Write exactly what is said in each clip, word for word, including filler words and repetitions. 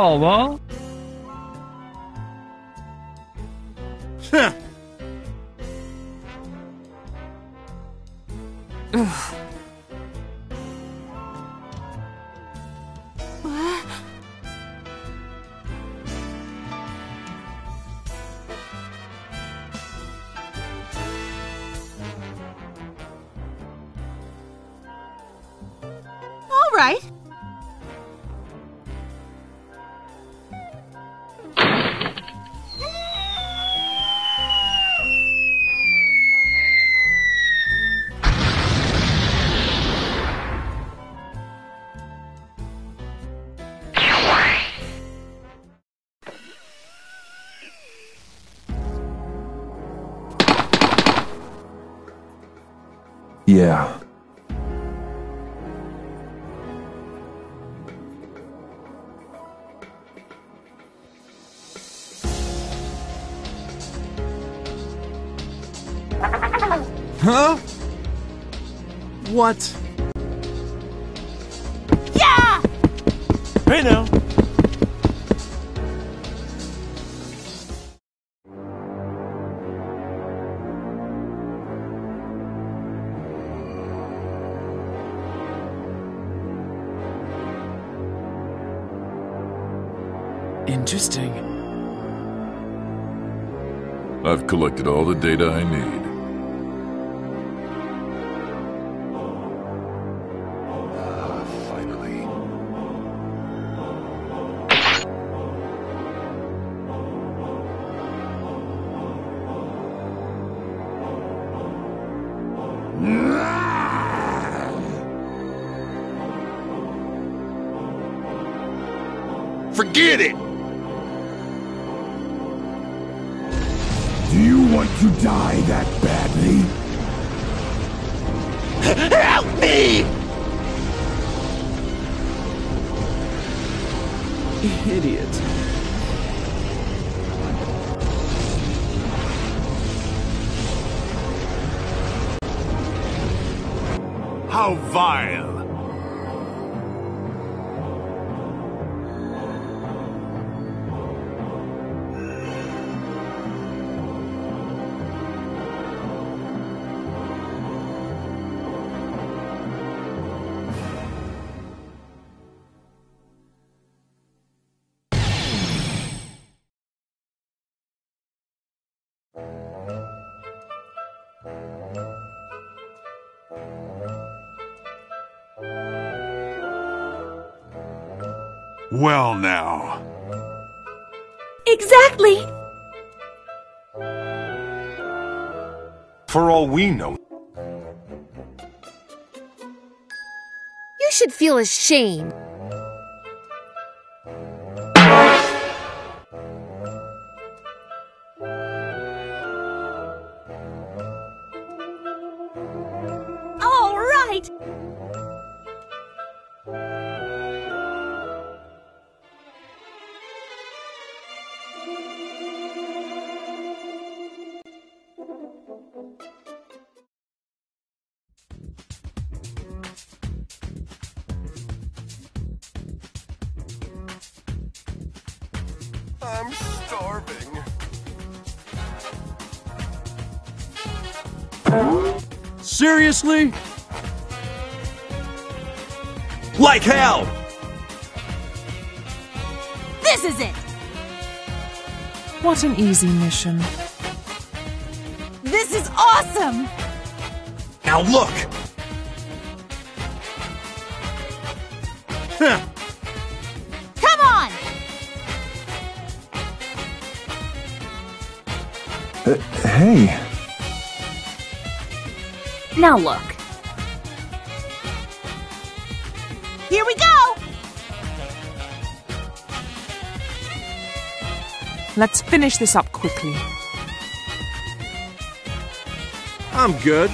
好吗？哼！Right? Yeah. Huh? What? Yeah! Hey now! Interesting. I've collected all the data I need. Forget it! Do you want to die that badly? Help me! Idiot. How vile! Well, now. Exactly. For all we know. You should feel ashamed. All right. I'm starving. Seriously? Like hell! This is it! What an easy mission. This is awesome! Now look! Huh. Uh, hey. Now look. Here we go! Let's finish this up quickly. I'm good.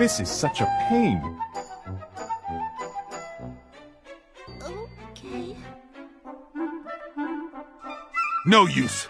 This is such a pain. Okay. No use.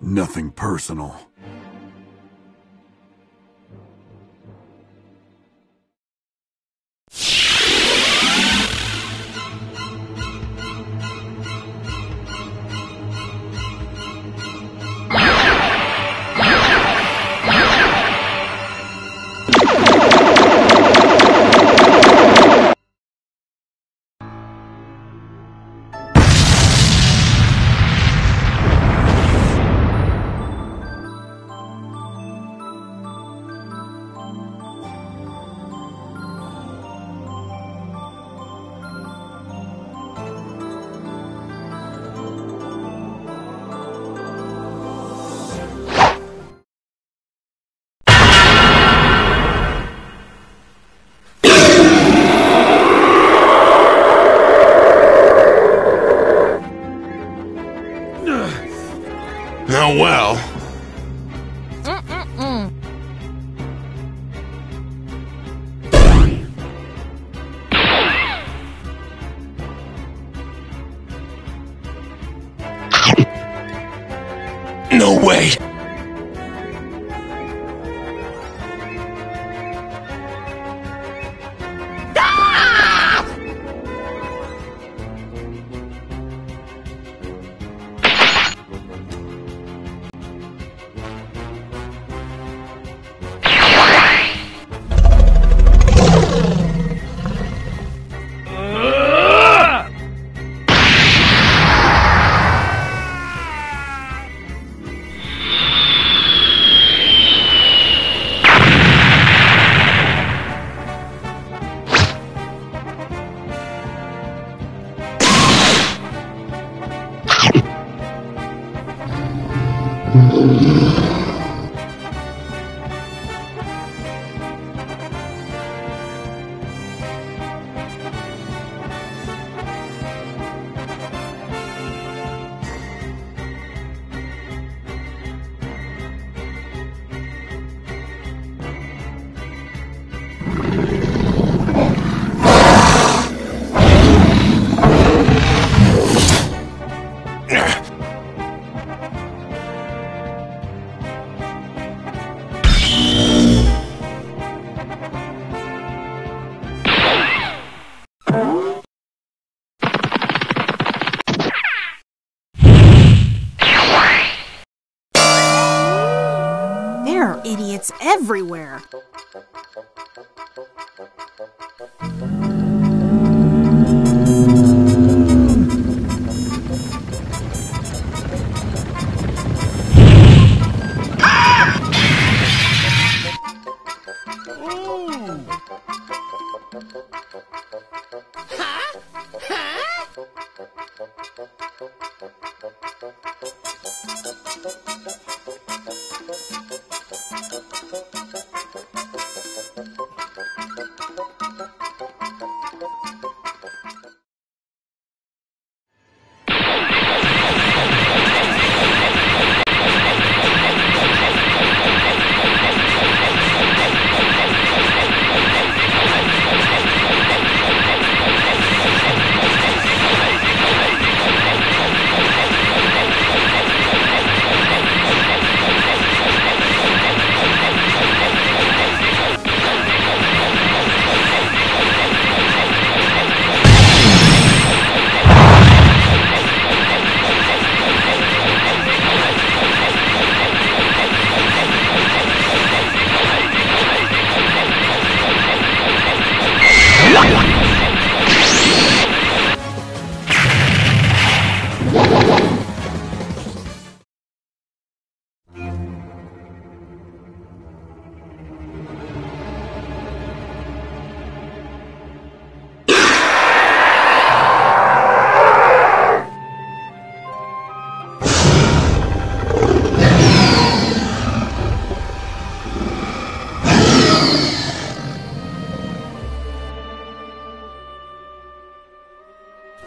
Nothing personal. Oh, well. Mm-mm-mm. No way. Idiots everywhere.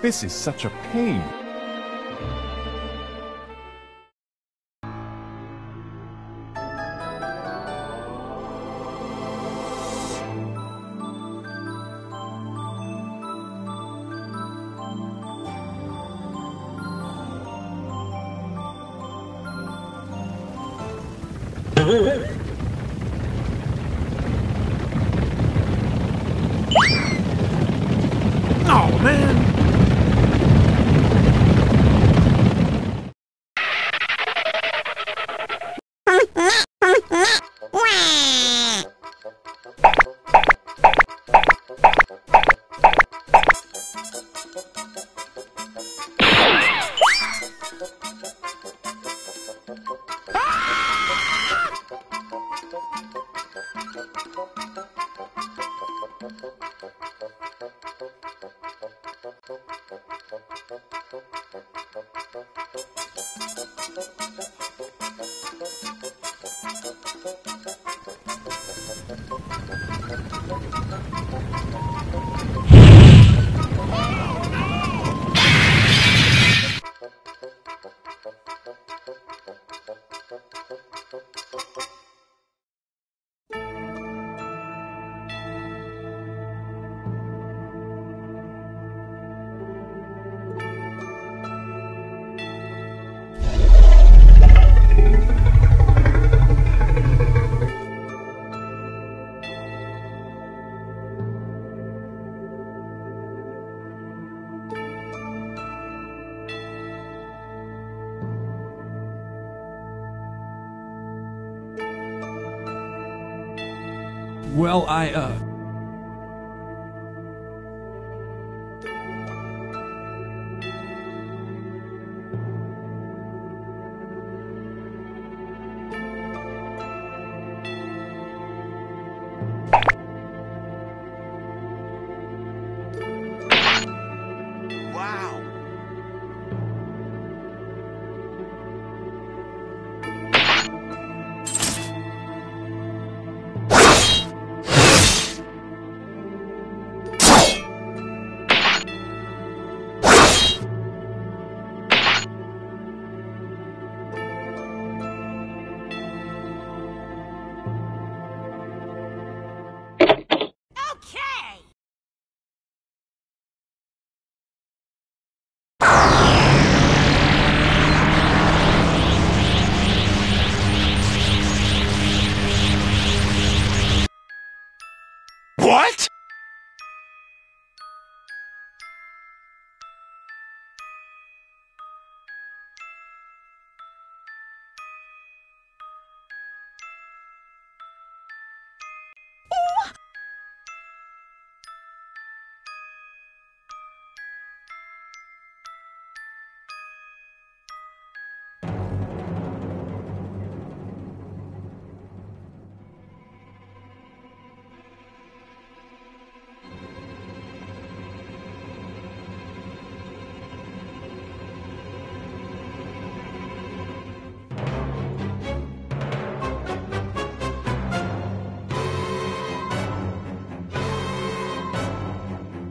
This is such a pain. Oh, man. Well, I, uh...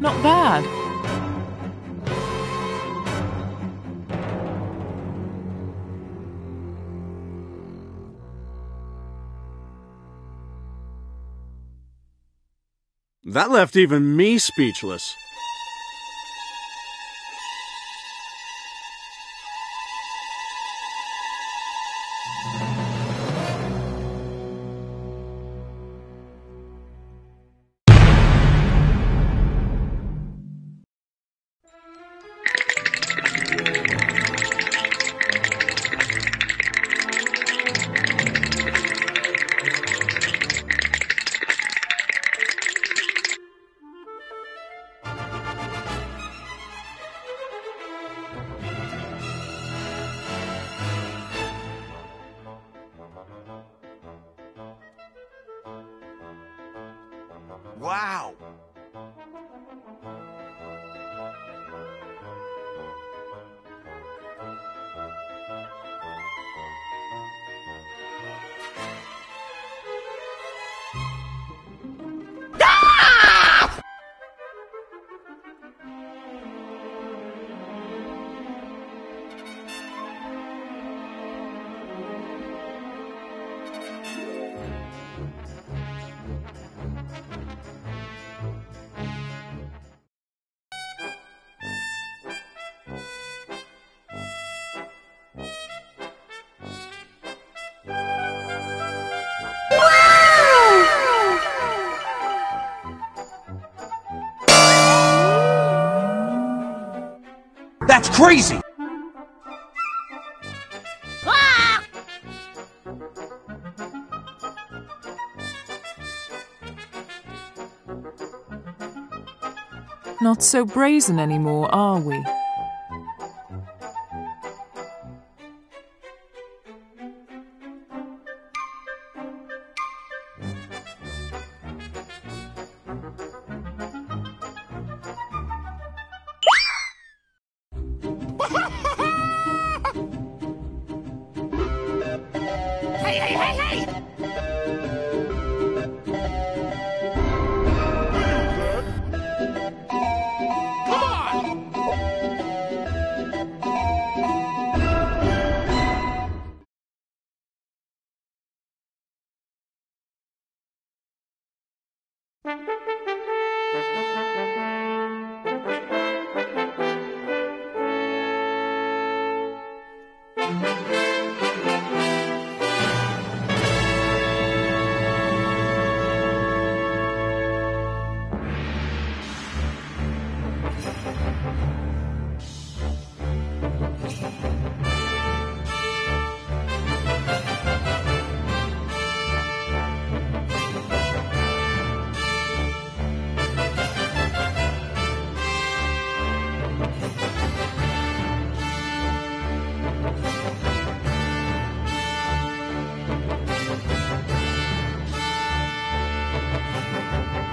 Not bad. That left even me speechless. Wow! crazy! Ah! Not so brazen anymore, are we? Hey, hey, hey, hey! Come on!